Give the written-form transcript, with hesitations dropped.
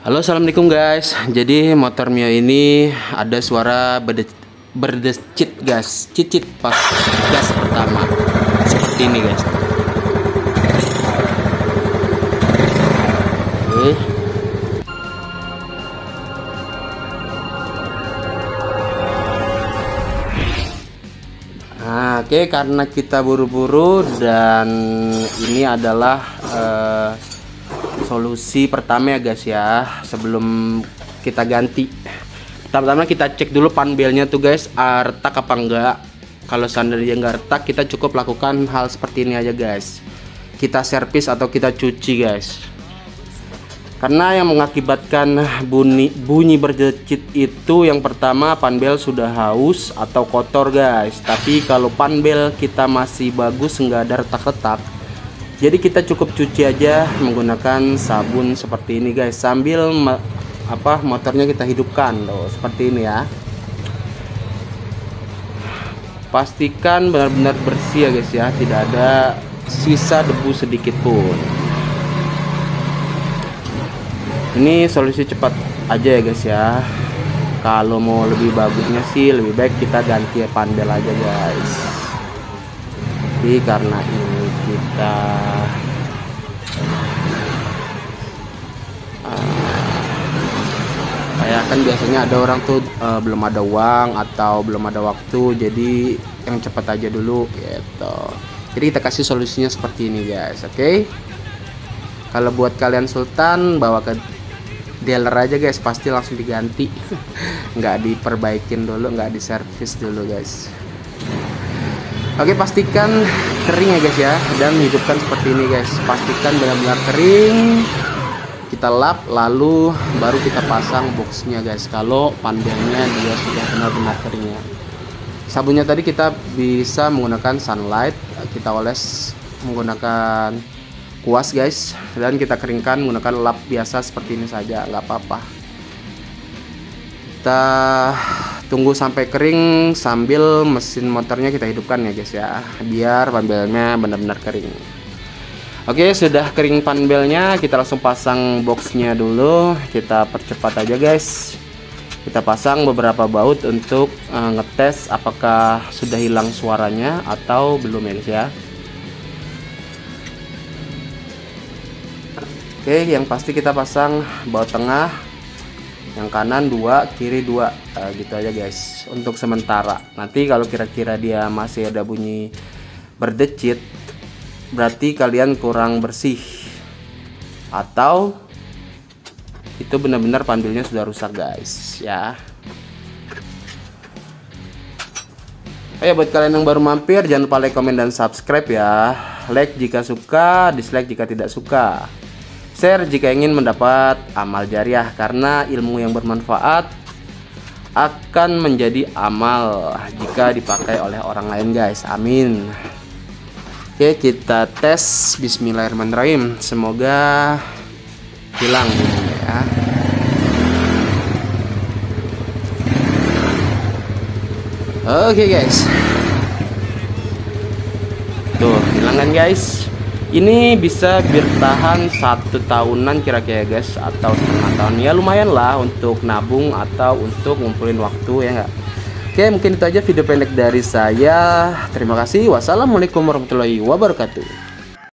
Halo, assalamualaikum guys. Jadi motor Mio ini ada suara berdecit guys, cicit pas gas pertama seperti ini guys. Oke. Nah, oke, karena kita buru-buru dan ini adalah solusi pertama ya guys ya, sebelum kita ganti. Pertama-tama kita cek dulu pan belnya tuh guys, retak apa enggak. Kalau standarnya enggak retak, kita cukup lakukan hal seperti ini aja guys. Kita servis atau kita cuci guys. Karena yang mengakibatkan bunyi berdecit itu yang pertama pan bel sudah haus atau kotor guys. Tapi kalau pan bel kita masih bagus, enggak ada retak-retak, jadi kita cukup cuci aja menggunakan sabun seperti ini guys, sambil motornya kita hidupkan loh, seperti ini ya. Pastikan benar-benar bersih ya guys ya, tidak ada sisa debu sedikit pun. Ini solusi cepat aja ya guys ya. Kalau mau lebih bagusnya sih lebih baik kita ganti pan bel aja guys. Tapi karena ini kita kayak kan biasanya ada orang tuh belum ada uang atau belum ada waktu, jadi yang cepat aja dulu gitu. Jadi kita kasih solusinya seperti ini guys. Oke. Kalau buat kalian Sultan, bawa ke dealer aja guys, pasti langsung diganti, nggak diperbaikin dulu, nggak diservis dulu guys. Oke, pastikan kering ya guys ya, dan hidupkan seperti ini guys. Pastikan benar-benar kering, kita lap lalu baru kita pasang boxnya guys. Kalau pandelnya dia sudah benar-benar kering ya. Sabunnya tadi kita bisa menggunakan sunlight, kita oles menggunakan kuas guys, dan kita keringkan menggunakan lap biasa seperti ini saja, nggak apa-apa. Kita tunggu sampai kering sambil mesin motornya kita hidupkan ya guys ya, biar pan belnya benar-benar kering. Oke, sudah kering pan belnya, kita langsung pasang boxnya dulu. Kita percepat aja guys, kita pasang beberapa baut untuk ngetes apakah sudah hilang suaranya atau belum ya guys ya. Oke, yang pasti kita pasang baut tengah, yang kanan 2, kiri 2, gitu aja guys untuk sementara. Nanti kalau kira-kira dia masih ada bunyi berdecit, berarti kalian kurang bersih atau itu benar-benar pan belnya sudah rusak guys ya. Ayo buat kalian yang baru mampir, jangan lupa like, komen, dan subscribe ya. Like jika suka, dislike jika tidak suka, share jika ingin mendapat amal jariah, karena ilmu yang bermanfaat akan menjadi amal jika dipakai oleh orang lain guys, amin. Oke, kita tes, bismillahirrahmanirrahim, semoga hilang ya. Oke guys, tuh hilang kan guys. Ini bisa bertahan 1 tahunan kira-kira guys, atau 1,5 tahun ya, lumayan lah untuk nabung atau untuk ngumpulin waktu ya enggak. Oke, mungkin itu aja video pendek dari saya. Terima kasih, wassalamualaikum warahmatullahi wabarakatuh.